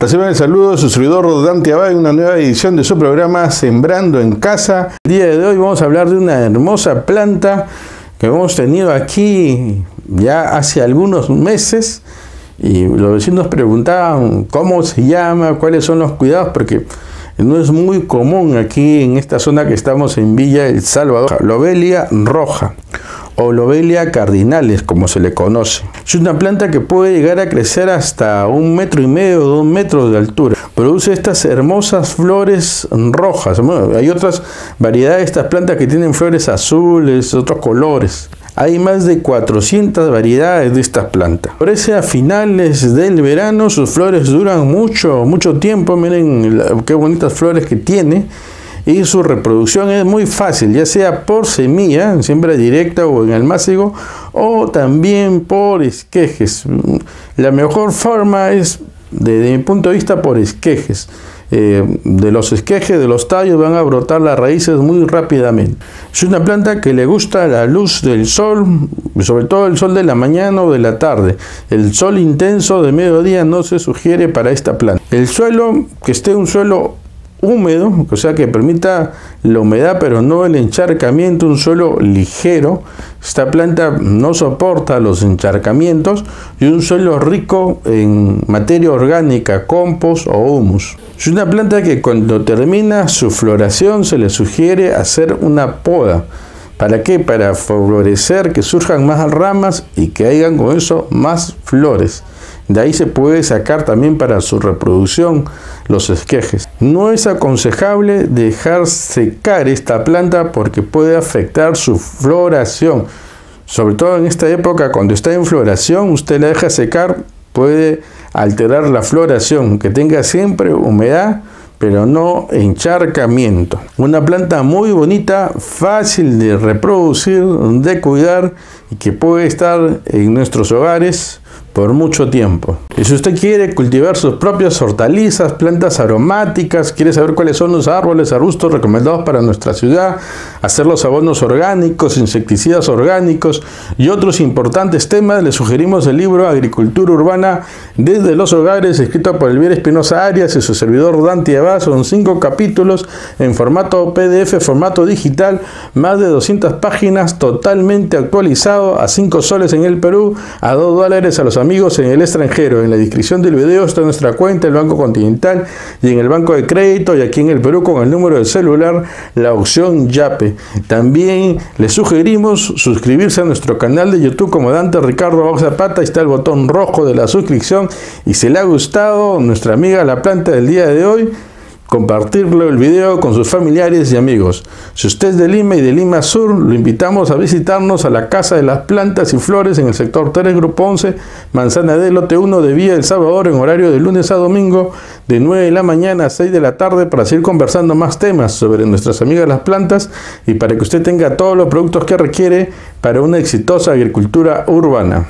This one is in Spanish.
Reciban el saludo de su servidor Dante Abad en una nueva edición de su programa Sembrando en Casa. El día de hoy vamos a hablar de una hermosa planta que hemos tenido aquí ya hace algunos meses y los vecinos preguntaban cómo se llama, cuáles son los cuidados, porque no es muy común aquí en esta zona que estamos en Villa El Salvador. Lobelia Roja o Lobelia Cardinales, como se le conoce. Es una planta que puede llegar a crecer hasta 1,5 metros o 2 metros de altura. Produce estas hermosas flores rojas. Bueno, hay otras variedades de estas plantas que tienen flores azules, otros colores. Hay más de 400 variedades de estas plantas. Florece a finales del verano. Sus flores duran mucho tiempo. Miren qué bonitas flores que tiene. Y su reproducción es muy fácil, ya sea por semilla, en siembra directa o en almácigo, o también por esquejes. La mejor forma es, desde mi punto de vista, por esquejes. De los esquejes, de los tallos, van a brotar las raíces muy rápidamente. Es una planta que le gusta la luz del sol, sobre todo el sol de la mañana o de la tarde. El sol intenso de mediodía no se sugiere para esta planta. El suelo, que esté un suelo húmedo, o sea que permita la humedad pero no el encharcamiento, un suelo ligero. Esta planta no soporta los encharcamientos, y un suelo rico en materia orgánica, compost o humus. Es una planta que cuando termina su floración se le sugiere hacer una poda. ¿Para qué? Para favorecer que surjan más ramas y que hayan con eso más flores. De ahí se puede sacar también para su reproducción los esquejes. No es aconsejable dejar secar esta planta porque puede afectar su floración. Sobre todo en esta época, cuando está en floración, usted la deja secar, puede alterar la floración. Que tenga siempre humedad, pero no encharcamiento. Una planta muy bonita, fácil de reproducir, de cuidar y que puede estar en nuestros hogares por mucho tiempo. Y si usted quiere cultivar sus propias hortalizas, plantas aromáticas, quiere saber cuáles son los árboles, arbustos recomendados para nuestra ciudad, hacer los abonos orgánicos, insecticidas orgánicos y otros importantes temas, le sugerimos el libro Agricultura Urbana desde los Hogares, escrito por Elvier Espinoza Arias y su servidor Dante Abad. Son 5 capítulos en formato PDF, formato digital, más de 200 páginas, totalmente actualizado, a 5 soles en el Perú, a $2 a los amigos en el extranjero. En la descripción del video está nuestra cuenta, el Banco Continental, y en el Banco de Crédito, y aquí en el Perú con el número de celular, la opción Yape. También les sugerimos suscribirse a nuestro canal de YouTube como Dante Ricardo Abad Zapata. Está el botón rojo de la suscripción, y si le ha gustado nuestra amiga la planta del día de hoy, compartirlo el video con sus familiares y amigos. Si usted es de Lima y de Lima Sur, lo invitamos a visitarnos a la Casa de las Plantas y Flores en el sector 3, Grupo 11, Manzana D, Lote 1 de Villa El Salvador, en horario de lunes a domingo, de 9 de la mañana a 6 de la tarde, para seguir conversando más temas sobre nuestras amigas las plantas y para que usted tenga todos los productos que requiere para una exitosa agricultura urbana.